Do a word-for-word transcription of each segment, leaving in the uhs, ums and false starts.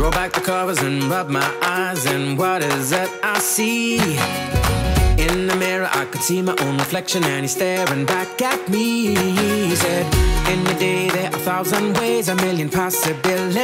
Roll back the covers and rub my eyes, and what is it I see? In the mirror I could see my own reflection, and he's staring back at me. He said, in the day there are a thousand ways, a million possibilities.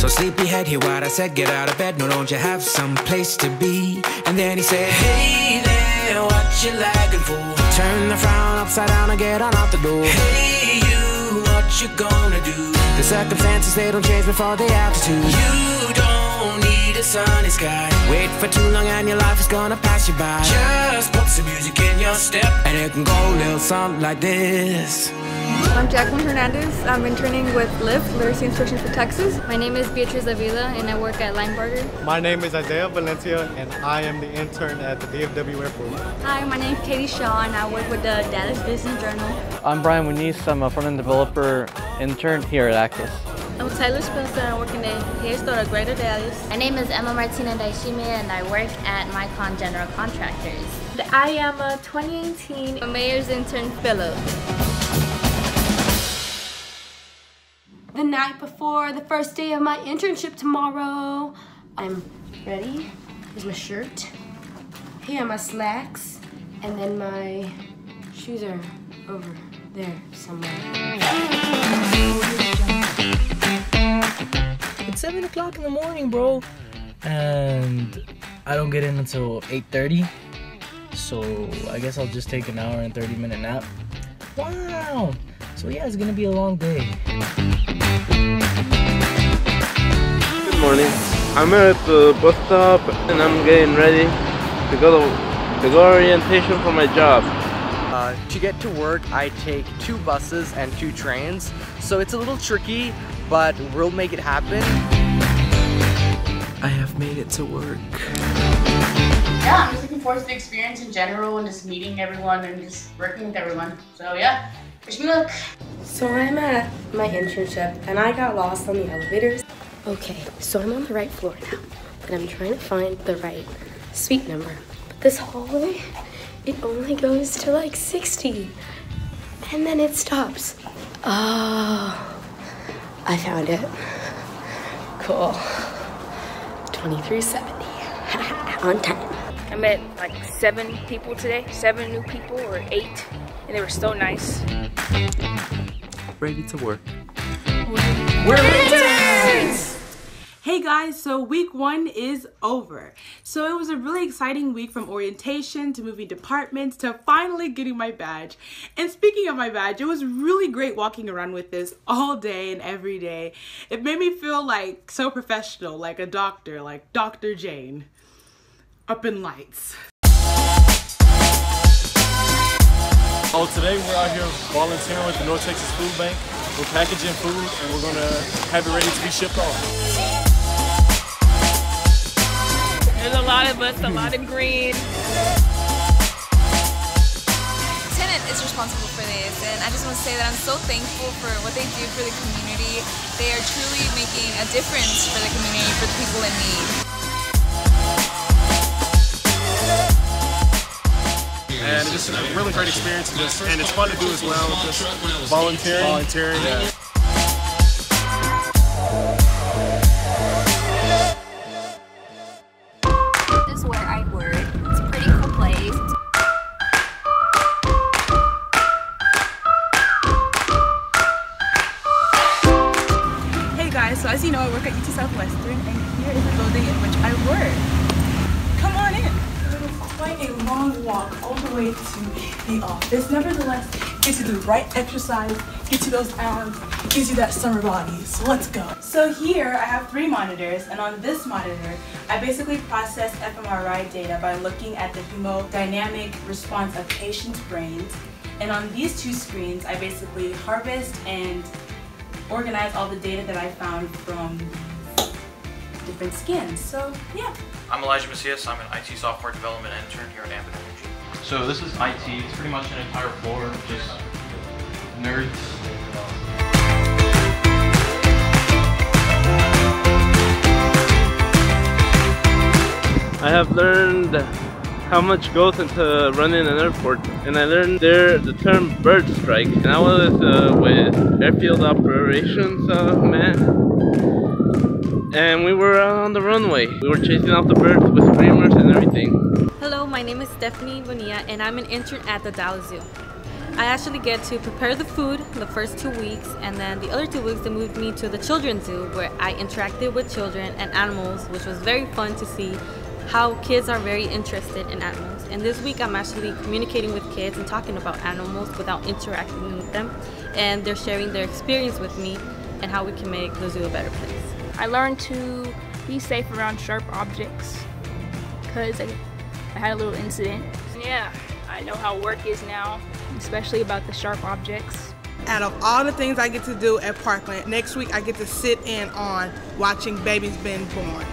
So sleepyhead, hear what I said, get out of bed, no, don't you have some place to be? And then he said, hey there, what you lagging for? Turn the frown upside down and get on out the door. Hey you, what you gonna do? The circumstances, they don't change before the altitude. You don't need a sunny sky. Wait for too long and your life is gonna pass you by. Just put some music in your step and it can go a little something like this. I'm Jacqueline Hernandez. I'm interning with Liv, Literacy Instruction for Texas. My name is Beatrice Avila and I work at Langbarger. My name is Isaiah Valencia and I am the intern at the D F W Airport. Hi, my name is Katie Shaw and I work with the Dallas Business Journal. I'm Brian Muniz. I'm a front-end developer intern here at Actis. I'm Tyler Spencer and I work in the Hairspray at Greater Dallas. My name is Emma Martina Daishimi and I work at MyCon General Contractors. I am a twenty eighteen a Mayor's Intern Fellow. The night before the first day of my internship tomorrow. I'm ready. Here's my shirt. Here are my slacks. And then my shoes are over there somewhere. It's seven o'clock in the morning, bro. And I don't get in until eight thirty. So I guess I'll just take an hour and thirty minute nap. Wow. So yeah, it's gonna be a long day. Good morning. I'm here at the bus stop and I'm getting ready to go to, to go orientation for my job. Uh, to get to work, I take two buses and two trains, so it's a little tricky, but we'll make it happen. I have made it to work. Yeah, I'm just looking forward to the experience in general and just meeting everyone and just working with everyone. So yeah, wish me luck. So I'm at my internship and I got lost on the elevators. Okay, so I'm on the right floor now, but I'm trying to find the right suite number. But this hallway, it only goes to like sixty, and then it stops. Oh, I found it. Cool. twenty-three seventy, on time. I met like seven people today, seven new people or eight, and they were so nice. Ready to work. We're interns! Hey guys, so week one is over. So it was a really exciting week, from orientation to moving departments to finally getting my badge. And speaking of my badge, it was really great walking around with this all day and every day. It made me feel like so professional, like a doctor, like Doctor Jane. Up in lights. So today we're out here volunteering with the North Texas Food Bank. We're packaging food and we're gonna have it ready to be shipped off. There's a lot of us, a lot of green. Tenant is responsible for this, and I just want to say that I'm so thankful for what they do for the community. They are truly making a difference for the community, for the people in need. And it's just a really great experience, and, just, and it's fun to do as well, just volunteering. volunteering yeah. So as you know, I work at U T Southwestern, and here is the building in which I work. Come on in! It was quite a long walk all the way to the office. Nevertheless, gives you the right exercise, gets you those abs, gives you that summer body. So let's go. So here I have three monitors, and on this monitor, I basically process f M R I data by looking at the hemodynamic response of patients' brains. And on these two screens, I basically harvest and organize all the data that I found from different scans. So yeah. I'm Elijah Macias. I'm an I T software development intern here at Ampid Energy. So this is I T. It's pretty much an entire floor of just nerds. I have learned how much goes into running an airport, and I learned there the term bird strike, and I was uh, with airfield operations uh, man, and we were on the runway. We were chasing off the birds with screamers and everything. Hello, my name is Stephanie Bonilla and I'm an intern at the Dallas Zoo. I actually get to prepare the food the first two weeks and then the other two weeks they moved me to the Children's Zoo where I interacted with children and animals, which was very fun to see how kids are very interested in animals. And this week I'm actually communicating with kids and talking about animals without interacting with them, and they're sharing their experience with me and how we can make the zoo a better place. I learned to be safe around sharp objects because I, I had a little incident. Yeah, I know how work is now, especially about the sharp objects. Out of all the things I get to do at Parkland, next week I get to sit in on watching babies being born.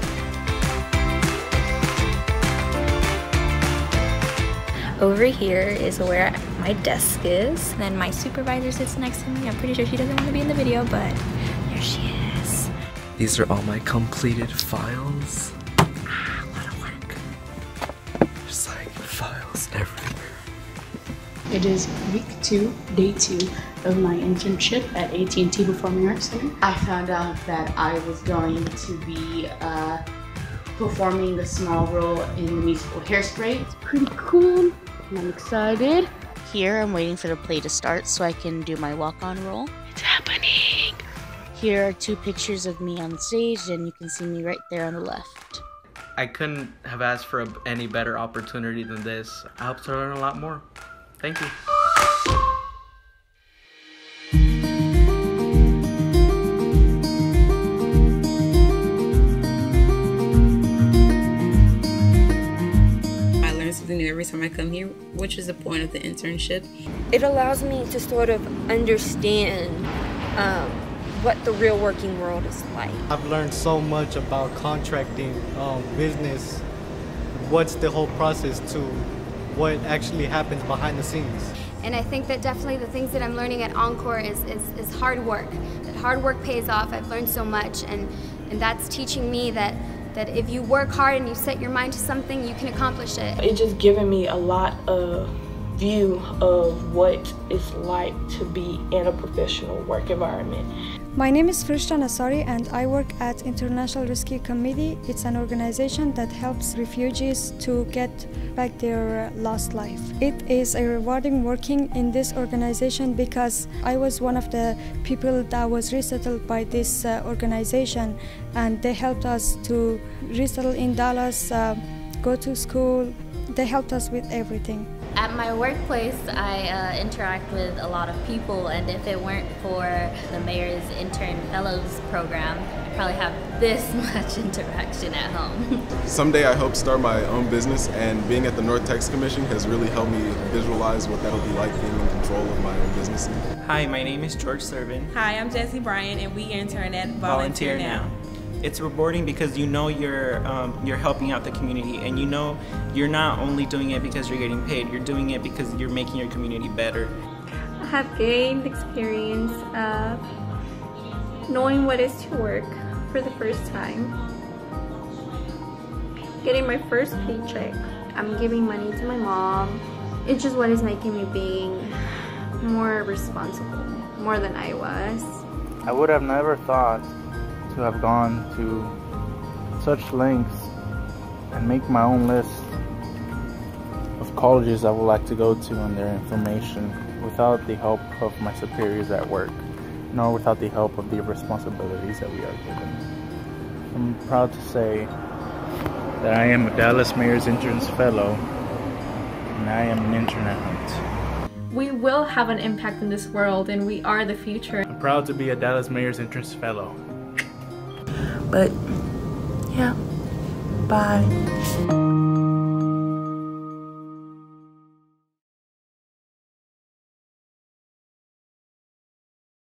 Over here is where my desk is, then my supervisor sits next to me. I'm pretty sure she doesn't want to be in the video, but there she is. These are all my completed files. Ah, a lot of work. Just like files everywhere. It is week two, day two of my internship at A T and T Performing Arts Center. I found out that I was going to be uh, performing a small role in the musical Hairspray. It's pretty cool, and I'm excited. Here, I'm waiting for the play to start so I can do my walk-on role. It's happening! Here are two pictures of me on stage, and you can see me right there on the left. I couldn't have asked for a, any better opportunity than this. I hope to learn a lot more. Thank you. Every time I come here, which is the point of the internship. It allows me to sort of understand um, what the real working world is like. I've learned so much about contracting, um, business, what's the whole process to what actually happens behind the scenes. And I think that definitely the things that I'm learning at Encore is, is, is hard work. That hard work pays off. I've learned so much, and, and that's teaching me that that if you work hard and you set your mind to something, you can accomplish it. It's just given me a lot of view of what it's like to be in a professional work environment. My name is Frishta Nasari and I work at International Rescue Committee. It's an organization that helps refugees to get back their lost life. It is a rewarding working in this organization because I was one of the people that was resettled by this uh, organization, and they helped us to resettle in Dallas, uh, go to school. They helped us with everything. At my workplace, I uh, interact with a lot of people, and if it weren't for the mayor's intern fellows program, I'd probably have this much interaction at home. Someday I hope to start my own business, and being at the North Texas Commission has really helped me visualize what that'll be like being in control of my own business. Hi, my name is George Servin. Hi, I'm Jesse Bryan, and we intern at Volunteer, Volunteer Now. now. It's rewarding because you know you're um, you're helping out the community, and you know you're not only doing it because you're getting paid, you're doing it because you're making your community better. I have gained experience of knowing what is to work for the first time, getting my first paycheck. I'm giving money to my mom. It's just what is making me being more responsible, more than I was. I would have never thought to have gone to such lengths and make my own list of colleges I would like to go to and their information without the help of my superiors at work, nor without the help of the responsibilities that we are given. I'm proud to say that I am a Dallas Mayor's Interns Fellow, and I am an intern at Hunt. We will have an impact in this world, and we are the future. I'm proud to be a Dallas Mayor's Interns Fellow. But yeah, bye.